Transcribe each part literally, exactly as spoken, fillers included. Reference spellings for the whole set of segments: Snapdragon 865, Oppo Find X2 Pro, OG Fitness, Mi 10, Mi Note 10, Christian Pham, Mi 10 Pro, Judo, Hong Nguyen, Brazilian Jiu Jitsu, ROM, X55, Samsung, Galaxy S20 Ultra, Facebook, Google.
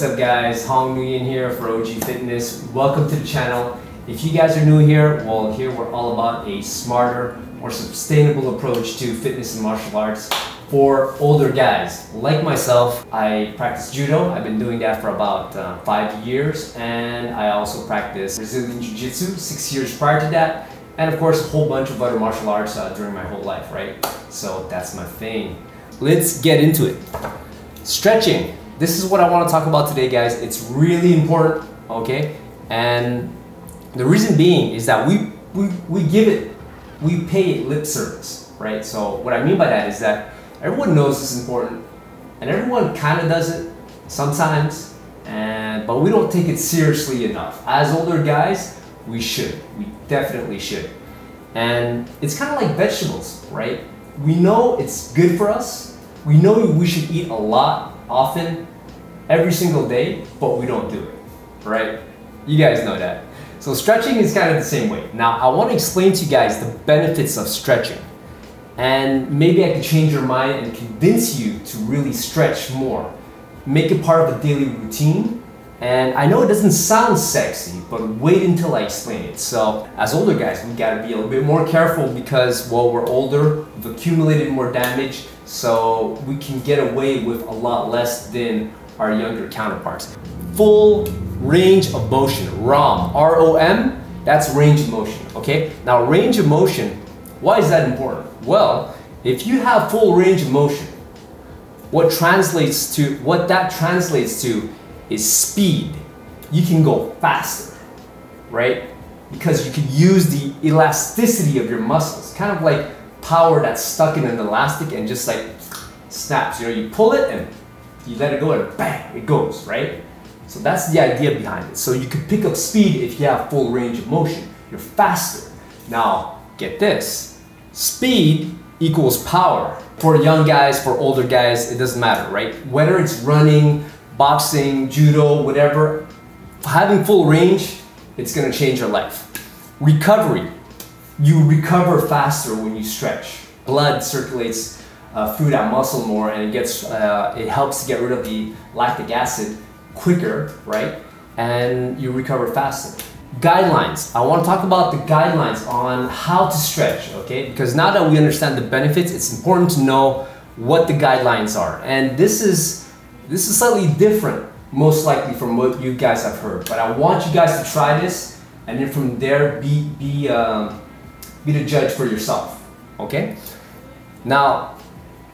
What's up guys, Hong Nguyen here for O G Fitness. Welcome to the channel. If you guys are new here, well here we're all about a smarter, more sustainable approach to fitness and martial arts for older guys. Like myself, I practice Judo. I've been doing that for about uh, five years and I also practice Brazilian Jiu Jitsu six years prior to that. And of course, a whole bunch of other martial arts uh, during my whole life, right? So that's my thing. Let's get into it. Stretching. This is what I want to talk about today, guys. It's really important, okay? And the reason being is that we, we, we give it, we pay it lip service, right? So what I mean by that is that everyone knows it's important and everyone kind of does it sometimes, and but we don't take it seriously enough. As older guys, we should. We definitely should. And it's kind of like vegetables, right? We know it's good for us. We know we should eat a lot, often, every single day, but we don't do it, right? You guys know that. So stretching is kind of the same way. Now, I want to explain to you guys the benefits of stretching. And maybe I can change your mind and convince you to really stretch more. Make it part of a daily routine. And I know it doesn't sound sexy, but wait until I explain it. So as older guys, we gotta be a little bit more careful because, well, we're older, we've accumulated more damage, so we can get away with a lot less than our younger counterparts. Full range of motion, ROM, R O M, that's range of motion, okay? Now range of motion, why is that important? Well, if you have full range of motion, what translates to, what that translates to is speed. You can go faster, right? Because you can use the elasticity of your muscles, kind of like power that's stuck in an elastic and just like snaps. You know, you pull it and you let it go and bang, it goes, right? So that's the idea behind it. So you can pick up speed if you have full range of motion. You're faster. Now, get this, speed equals power. For young guys, for older guys, it doesn't matter, right? Whether it's running, boxing, Judo, whatever, having full range, it's gonna change your life. Recovery, you recover faster when you stretch. Blood circulates uh, through that muscle more and it gets, uh, it helps to get rid of the lactic acid quicker, right? And you recover faster. Guidelines, I wanna talk about the guidelines on how to stretch, okay? Because now that we understand the benefits, it's important to know what the guidelines are. And this is, This is slightly different, most likely, from what you guys have heard, but I want you guys to try this, and then from there, be, be, um, be the judge for yourself, okay? Now,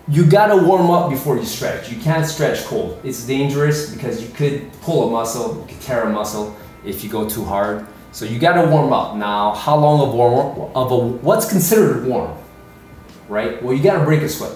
you gotta warm up before you stretch. You can't stretch cold. It's dangerous because you could pull a muscle, you could tear a muscle if you go too hard. So you gotta warm up. Now, how long of warm up, of a, what's considered warm, right? Well, you gotta break a sweat.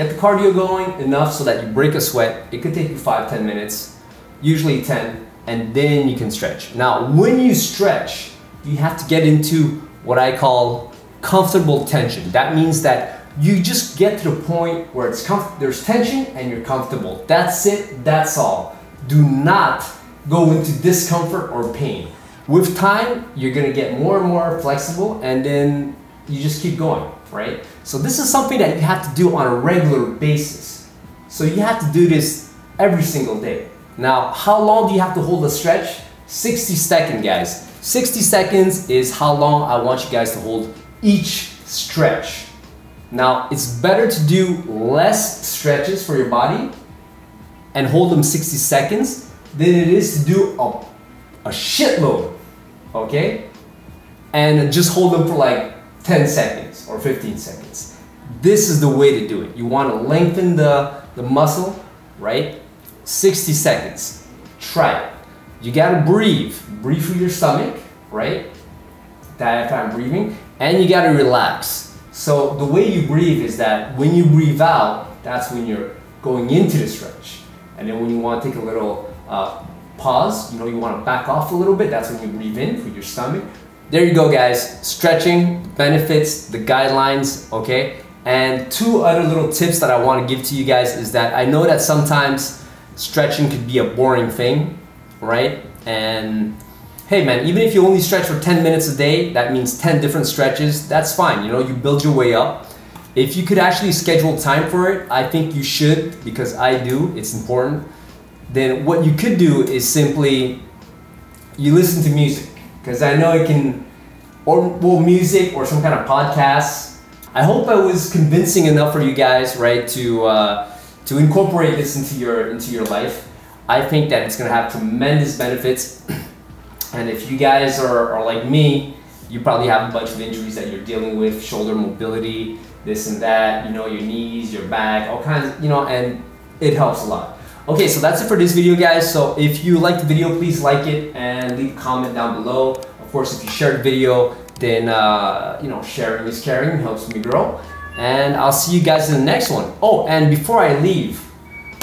Get the cardio going enough so that you break a sweat. It could take you five, ten minutes, usually ten, and then you can stretch. Now, when you stretch, you have to get into what I call comfortable tension. That means that you just get to the point where it's comf- there's tension and you're comfortable. That's it, that's all. Do not go into discomfort or pain. With time, you're gonna get more and more flexible and then you just keep going, right? So this is something that you have to do on a regular basis. So you have to do this every single day. Now, how long do you have to hold a stretch? sixty seconds, guys. sixty seconds is how long I want you guys to hold each stretch. Now, it's better to do less stretches for your body and hold them sixty seconds than it is to do a, a shitload, okay? And just hold them for like ten seconds or fifteen seconds. This is the way to do it. You want to lengthen the, the muscle, right? sixty seconds. Try it. You gotta breathe. Breathe through your stomach, right? Diaphragm breathing. And you gotta relax. So the way you breathe is that when you breathe out, that's when you're going into the stretch. And then when you want to take a little uh, pause, you know, you want to back off a little bit, that's when you breathe in through your stomach. There you go, guys. Stretching, benefits, the guidelines, okay? And two other little tips that I want to give to you guys is that I know that sometimes stretching could be a boring thing, right? And hey, man, even if you only stretch for ten minutes a day, that means ten different stretches, that's fine. You know, you build your way up. If you could actually schedule time for it, I think you should, because I do, it's important. then what you could do is simply you listen to music, because I know it can, or well, music or some kind of podcast. I hope I was convincing enough for you guys, right, to uh, to incorporate this into your into your life. I think that it's gonna have tremendous benefits, and if you guys are, are like me, you probably have a bunch of injuries that you're dealing with, shoulder mobility, this and that, you know, your knees, your back, all kinds of, you know, and it helps a lot. Okay, so that's it for this video, guys. So if you liked the video, please like it and leave a comment down below. Of course, if you shared the video, then, uh, you know, sharing is caring, helps me grow. And I'll see you guys in the next one. Oh, and before I leave,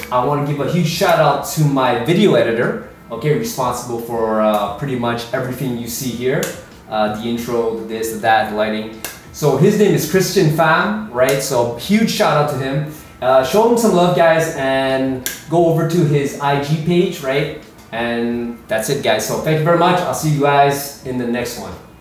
I want to give a huge shout out to my video editor, okay, responsible for uh, pretty much everything you see here. Uh, the intro, the this, the that, the lighting. So his name is Christian Pham, right? So huge shout out to him. Uh, show him some love, guys, and go over to his I G page, right? And that's it, guys. So thank you very much. I'll see you guys in the next one.